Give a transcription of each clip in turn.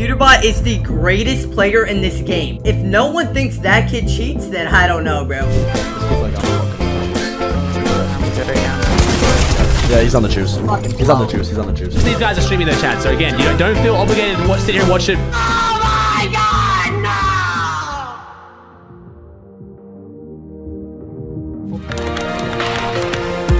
Peterbot is the greatest player in this game. If no one thinks that kid cheats, then I don't know, bro. Yeah, he's on the juice. He's on the juice. He's on the juice. These guys are streaming their chat, so again, you know, don't feel obligated to sit here and watch it.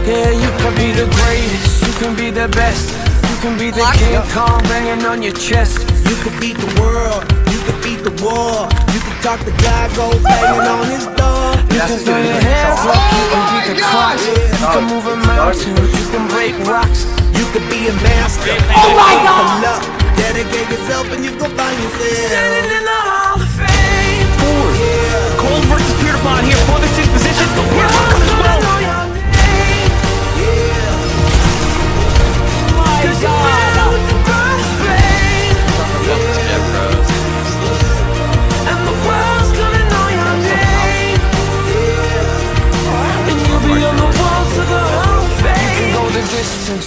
Yeah, you can be the greatest, you can be the best, you can be the King Kong banging on your chest. You could beat the world, you could beat the war, you could talk to God, go banging on his door. You can throw your hands up, you can beat the clock, you can move a mountain, you can break rocks, you could be a master. Oh my God! Dedicate yourself and you go find yourself. Standing in the Hall of Fame. Yeah. Cole versus Peterbot here for the 6th position.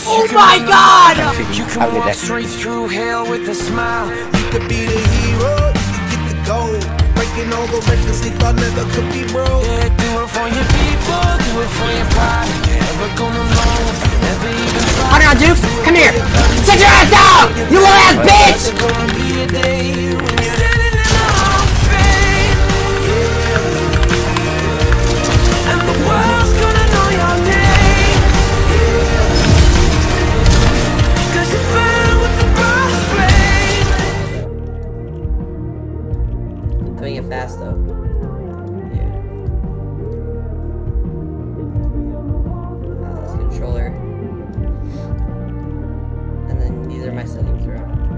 Oh my God! You can walk straight through hell with a smile. You could be the hero, you could get the gold. Breaking all the records they thought never could be broke. Yeah, do it for your people, do it for your pride. Never gonna know, never even try. Hold on, Dukes, come here. Sit your ass down, you little ass bitch! Doing it fast though. Yeah. That's the controller. And then these are my settings around.